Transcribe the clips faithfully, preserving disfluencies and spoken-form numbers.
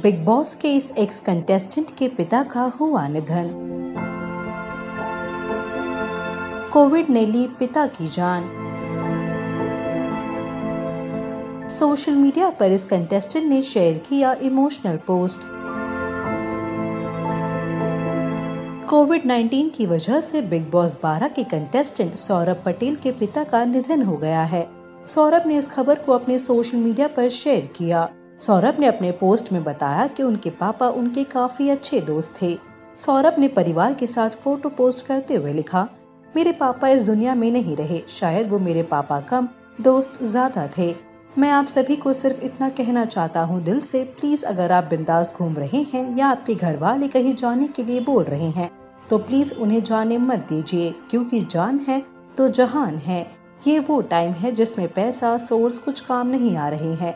Big boss के इस ex contestant के पिता का हुआ निधन। कोविड ने ली पिता की जान। सोशल मीडिया पर इस कंटेस्टेंट ने शेयर किया इमोशनल पोस्ट। कोविड नाइन्टीन की वजह से बिग बॉस बारह के कंटेस्टेंट सौरभ पटेल के पिता का निधन हो गया है। सौरभ ने इस खबर को अपने सोशल मीडिया पर शेयर किया। सौरभ ने अपने पोस्ट में बताया कि उनके पापा उनके काफी अच्छे दोस्त थे। सौरभ ने परिवार के साथ फोटो पोस्ट करते हुए लिखा, मेरे पापा इस दुनिया में नहीं रहे, शायद वो मेरे पापा कम, दोस्त ज्यादा थे। मैं आप सभी को सिर्फ इतना कहना चाहता हूँ दिल से, प्लीज अगर आप बिंदास घूम रहे हैं या आपके घर वाले कहीं जाने के लिए बोल रहे हैं तो प्लीज उन्हें जाने मत दीजिए, क्योंकि जान है तो जहान है। ये वो टाइम है जिसमें पैसा, सोर्स कुछ काम नहीं आ रहे हैं।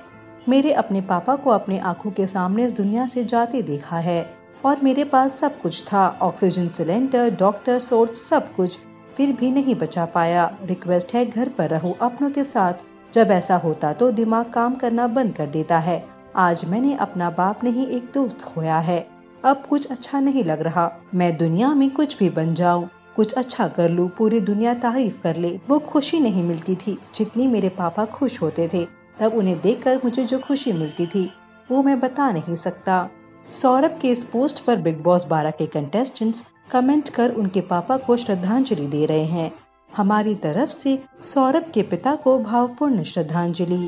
मेरे अपने पापा को अपने आंखों के सामने इस दुनिया से जाते देखा है और मेरे पास सब कुछ था, ऑक्सीजन सिलेंडर, डॉक्टर, सोर्स, सब कुछ, फिर भी नहीं बचा पाया। रिक्वेस्ट है घर पर रहो अपनों के साथ। जब ऐसा होता तो दिमाग काम करना बंद कर देता है। आज मैंने अपना बाप नहीं, एक दोस्त खोया है। अब कुछ अच्छा नहीं लग रहा। मैं दुनिया में कुछ भी बन जाऊँ, कुछ अच्छा कर लूँ, पूरी दुनिया तारीफ कर ले, वो खुशी नहीं मिलती थी जितनी मेरे पापा खुश होते थे। तब उन्हें देखकर मुझे जो खुशी मिलती थी वो मैं बता नहीं सकता। सौरभ के इस पोस्ट पर बिग बॉस बारह के कंटेस्टेंट्स कमेंट कर उनके पापा को श्रद्धांजलि दे रहे हैं। हमारी तरफ से सौरभ के पिता को भावपूर्ण श्रद्धांजलि।